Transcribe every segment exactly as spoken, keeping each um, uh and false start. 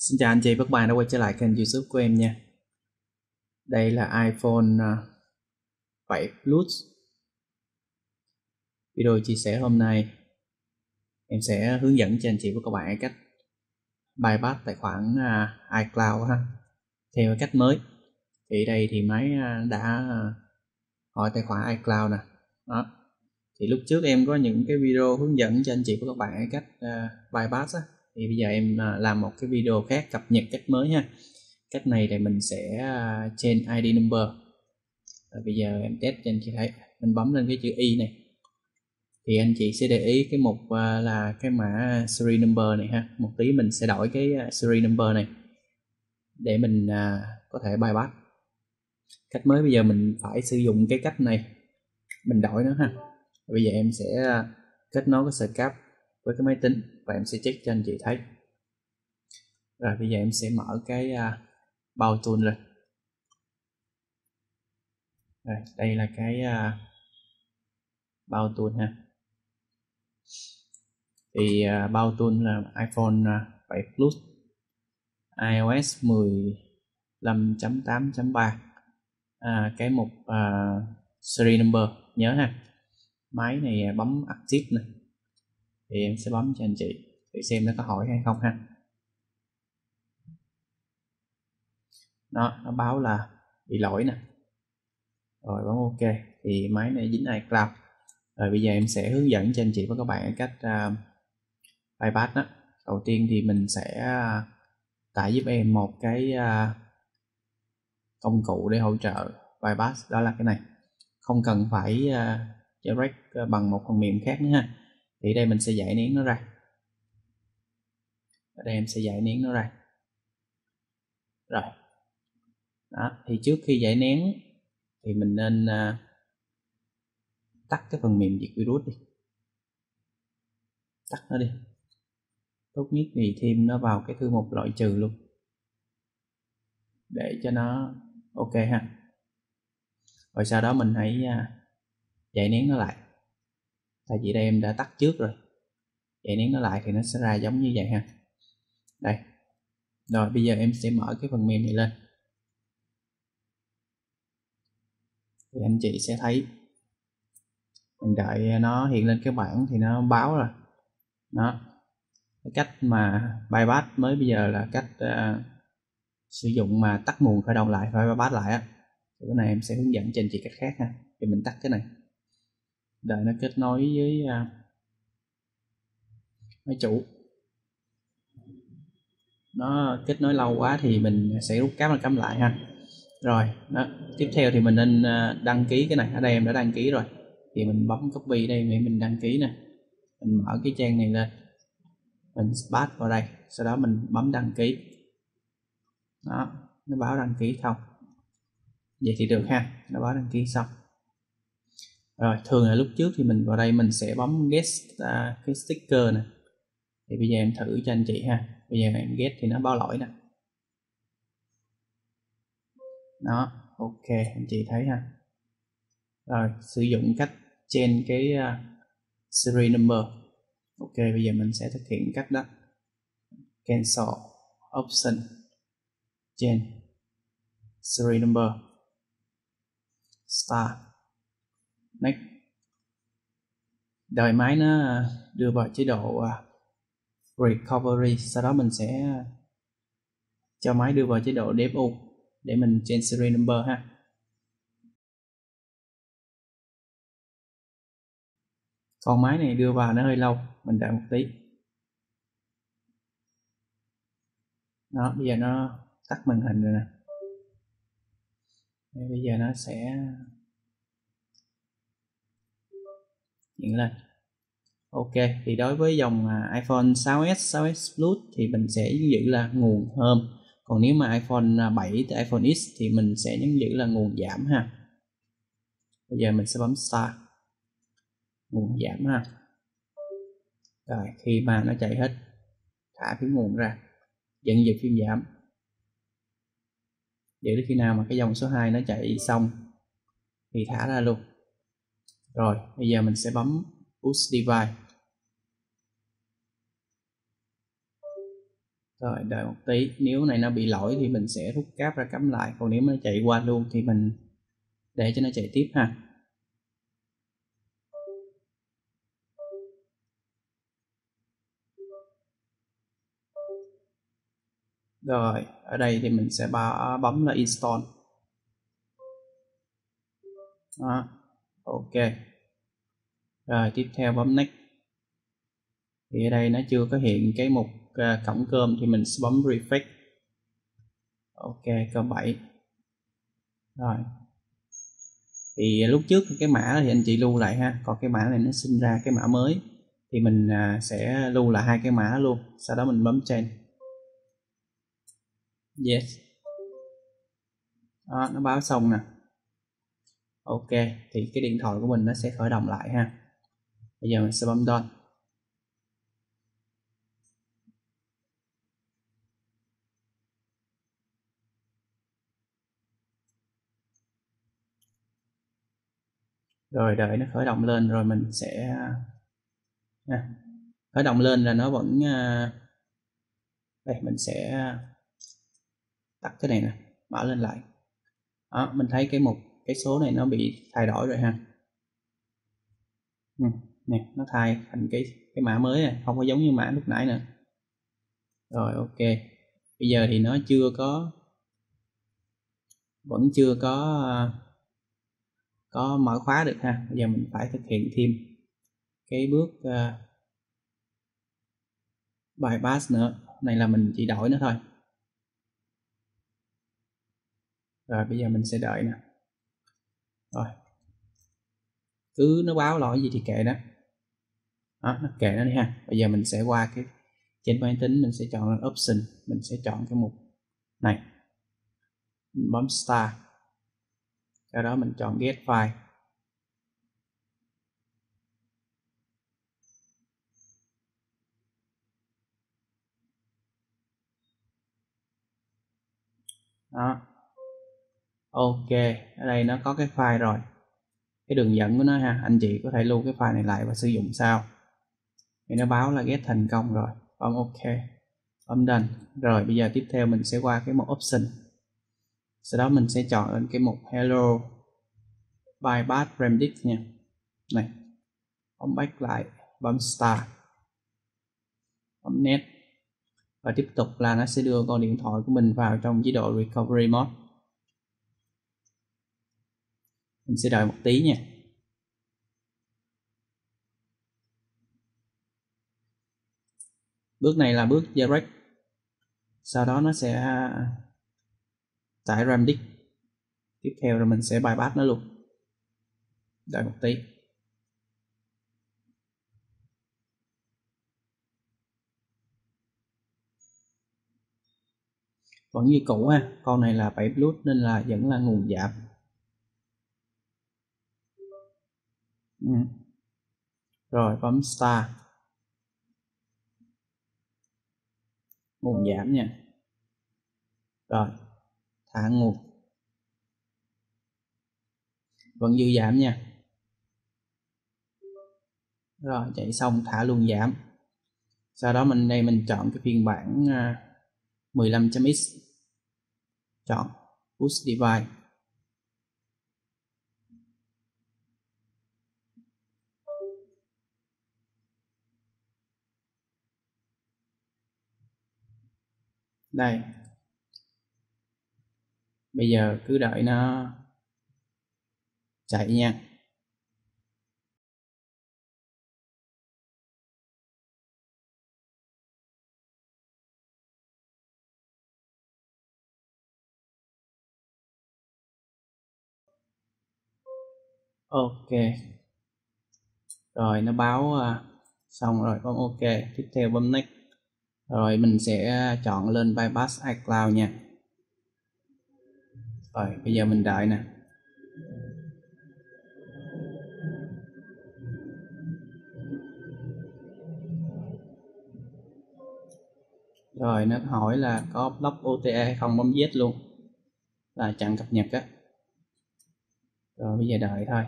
Xin chào anh chị và các bạn đã quay trở lại kênh YouTube của em nha. Đây là iPhone bảy Plus. Video chia sẻ hôm nay em sẽ hướng dẫn cho anh chị và các bạn cách bypass tài khoản iCloud ha, theo cách mới. Thì đây thì máy đã hỏi tài khoản iCloud nè. Đó. Thì lúc trước em có những cái video hướng dẫn cho anh chị và các bạn cách bypass á. Thì bây giờ em làm một cái video khác cập nhật cách mới ha. Cách này thì mình sẽ change i đê number. Rồi bây giờ em test cho anh chị thấy. Mình bấm lên cái chữ Y này. Thì anh chị sẽ để ý cái mục là cái mã series number này ha. Một tí mình sẽ đổi cái series number này để mình có thể bypass. Cách mới bây giờ mình phải sử dụng cái cách này. Mình đổi nó ha. Rồi bây giờ em sẽ kết nối cái sợi cáp với cái máy tính và em sẽ check cho anh chị thấy. Rồi bây giờ em sẽ mở cái uh, Power Tool lên. Rồi đây là cái uh, Power Tool ha. Thì uh, Power Tool là iPhone bảy Plus, iOS mười lăm chấm tám chấm ba, à, cái mục uh, series number nhớ ha. Máy này bấm Active nè. Thì em sẽ bấm cho anh chị để xem nó có hỏi hay không ha. Đó, nó báo là bị lỗi nè. Rồi bấm OK. Thì máy này dính iCloud. Rồi bây giờ em sẽ hướng dẫn cho anh chị và các bạn cách uh, bypass đó. Đầu tiên thì mình sẽ uh, tải giúp em một cái uh, công cụ để hỗ trợ bypass. Đó là cái này. Không cần phải uh, direct bằng một phần mềm khác nữa ha. Thì đây mình sẽ giải nén nó ra. Ở đây em sẽ giải nén nó ra. Rồi. Đó. Thì trước khi giải nén thì mình nên uh, tắt cái phần mềm diệt virus đi. Tắt nó đi. Tốt nhất thì thêm nó vào cái thư mục loại trừ luôn. Để cho nó OK ha. Rồi sau đó mình hãy uh, giải nén nó lại. Tại vì đây em đã tắt trước rồi. Vậy nếu nó lại thì nó sẽ ra giống như vậy ha. Đây. Rồi bây giờ em sẽ mở cái phần mềm này lên. Thì anh chị sẽ thấy. Mình đợi nó hiện lên cái bảng thì nó báo rồi. Đó. Cái cách mà bypass mới bây giờ là cách uh, sử dụng mà tắt nguồn khởi động lại, phải bypass lại á. Cái này em sẽ hướng dẫn cho anh chị cách khác ha. Thì mình tắt cái này. Đợi nó kết nối với uh, máy chủ. Nó kết nối lâu quá thì mình sẽ rút cáp nó cắm lại ha. Rồi đó. Tiếp theo thì mình nên uh, đăng ký cái này. Ở đây em đã đăng ký rồi. Thì mình bấm copy đây để mình đăng ký nè. Mình mở cái trang này lên. Mình pass vào đây. Sau đó mình bấm đăng ký. Đó. Nó báo đăng ký xong. Vậy thì được ha. Nó báo đăng ký xong. Rồi thường là lúc trước thì mình vào đây mình sẽ bấm get uh, cái sticker nè. Thì bây giờ em thử cho anh chị ha. Bây giờ em get thì nó báo lỗi nè. Đó, OK, anh chị thấy ha. Rồi sử dụng cách change cái uh, series number. OK, bây giờ mình sẽ thực hiện cách đó. Cancel option change series number star. Next. Đợi máy nó đưa vào chế độ Recovery. Sau đó mình sẽ cho máy đưa vào chế độ đê ép u để mình change series number ha. Còn máy này đưa vào nó hơi lâu. Mình đợi một tí. Đó, bây giờ nó tắt màn hình rồi nè. Bây giờ nó sẽ hiện lên. OK, thì đối với dòng iPhone sáu S, sáu S Plus thì mình sẽ giữ là nguồn Home. Còn nếu mà iPhone bảy, iPhone X thì mình sẽ nhấn giữ là nguồn giảm ha. Bây giờ mình sẽ bấm Start. Nguồn giảm ha. Rồi, khi mà nó chạy hết, thả cái nguồn ra. Dẫn dụ phim giảm. Giữ đến khi nào mà cái dòng số hai nó chạy xong thì thả ra luôn. Rồi, bây giờ mình sẽ bấm Push Device. Rồi đợi một tí, nếu này nó bị lỗi thì mình sẽ rút cáp ra cắm lại, còn nếu nó chạy qua luôn thì mình để cho nó chạy tiếp ha. Rồi ở đây thì mình sẽ bấm là install. Đó, ok. Rồi tiếp theo bấm next. Thì ở đây nó chưa có hiện cái mục uh, cổng cơm thì mình sẽ bấm refresh. Ok, cơm bảy. Rồi. Thì lúc trước cái mã thì anh chị lưu lại ha, còn cái mã này nó sinh ra cái mã mới thì mình uh, sẽ lưu lại hai cái mã luôn, sau đó mình bấm change. Yes. Đó, nó báo xong nè. Ok, thì cái điện thoại của mình nó sẽ khởi động lại ha. Bây giờ mình sẽ bấm done. Rồi đợi nó khởi động lên rồi mình sẽ à, khởi động lên là nó vẫn đây, mình sẽ tắt cái này nè, mở lên lại. Đó, mình thấy cái mục cái số này nó bị thay đổi rồi ha. Ừ, nè, nó thay thành cái cái mã mới này, không có giống như mã lúc nãy nữa. Rồi ok. Bây giờ thì nó chưa có vẫn chưa có có mở khóa được ha. Bây giờ mình phải thực hiện thêm cái bước uh, bypass nữa. Này là mình chỉ đổi nó thôi. Rồi bây giờ mình sẽ đợi nè. Rồi cứ nó báo lỗi gì thì kệ nó. Đó, nó kệ nó đi ha. Bây giờ mình sẽ qua cái trên máy tính, mình sẽ chọn là option, mình sẽ chọn cái mục này, mình bấm start, sau đó mình chọn get file. Đó. Ok, ở đây nó có cái file rồi, cái đường dẫn của nó ha, anh chị có thể lưu cái file này lại và sử dụng sau. Thì nó báo là get thành công rồi, bấm ok, bấm done. Rồi bây giờ tiếp theo mình sẽ qua cái mục option, sau đó mình sẽ chọn lên cái mục hello bypass remedies nha. Này, bấm back lại, bấm start, bấm next, và tiếp tục là nó sẽ đưa con điện thoại của mình vào trong chế độ recovery mode. Mình sẽ đợi một tí nha. Bước này là bước direct, sau đó nó sẽ tải RAM disk. Tiếp theo rồi mình sẽ bypass nó luôn. Đợi một tí. Vẫn như cũ ha, con này là bảy plus nên là vẫn là nguồn giảm. Ừ. Rồi bấm start, nguồn giảm nha. Rồi thả nguồn, vẫn dư giảm nha. Rồi chạy xong thả luôn giảm, sau đó mình đây mình chọn cái phiên bản mười lăm chấm x, chọn push device. Đây. Bây giờ cứ đợi nó chạy nha. Ok. Rồi nó báo xong rồi, bấm ok, tiếp theo bấm next. Rồi mình sẽ chọn lên bypass iCloud nha. Rồi bây giờ mình đợi nè. Rồi nó hỏi là có block ô tê a hay không, bấm yes luôn, là chặn cập nhật á. Rồi bây giờ đợi thôi.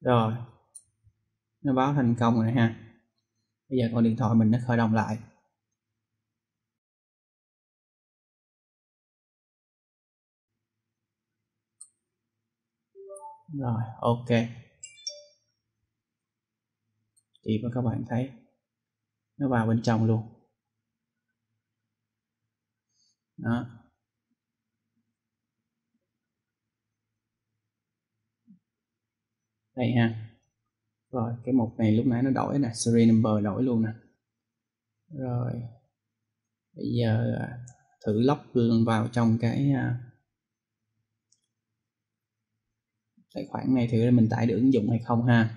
Rồi, nó báo thành công rồi ha. Bây giờ con điện thoại mình nó khởi động lại. Rồi, ok. Thì các bạn thấy nó vào bên trong luôn. Đó. Đây ha. Rồi, cái mục này lúc nãy nó đổi nè, serial number đổi luôn nè. Rồi. Bây giờ thử lock vào trong cái tài khoản này thử mình tải được ứng dụng hay không ha.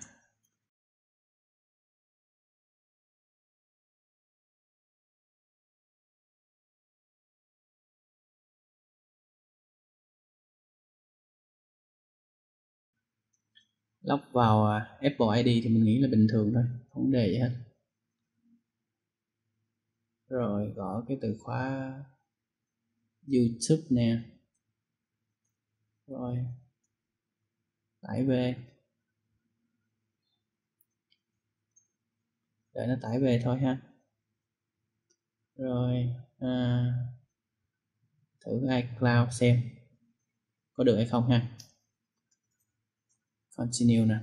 Log vào Apple i đê thì mình nghĩ là bình thường thôi, không vấn đề gì hết. Rồi gõ cái từ khóa YouTube nè. Rồi tải về. Đợi nó tải về thôi ha. Rồi à, thử iCloud xem có được hay không ha. Continue nè.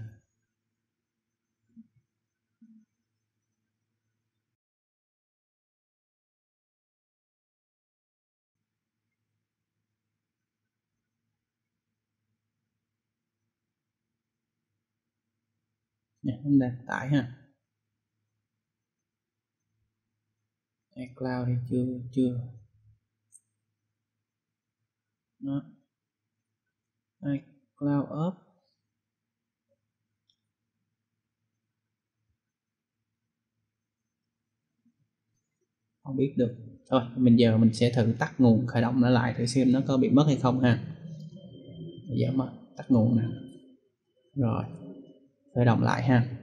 Nè, tải ha. iCloud thì chưa chưa. Đó. iCloud up. Không biết được. Thôi mình giờ mình sẽ thử tắt nguồn khởi động nó lại thử xem nó có bị mất hay không ha. Bây giờ mà tắt nguồn nè. Rồi khởi động lại ha.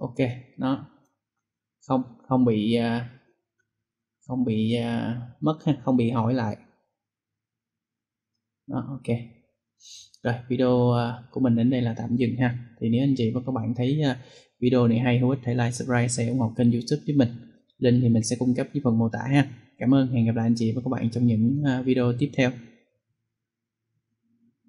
Ok, nó không không bị không bị mất, không bị hỏi lại. Đó, ok. Rồi video của mình đến đây là tạm dừng ha. Thì nếu anh chị và các bạn thấy video này hay, hữu ích, hãy like, subscribe, share, ủng hộ kênh YouTube với mình. Link thì mình sẽ cung cấp dưới phần mô tả ha. Cảm ơn, hẹn gặp lại anh chị và các bạn trong những video tiếp theo.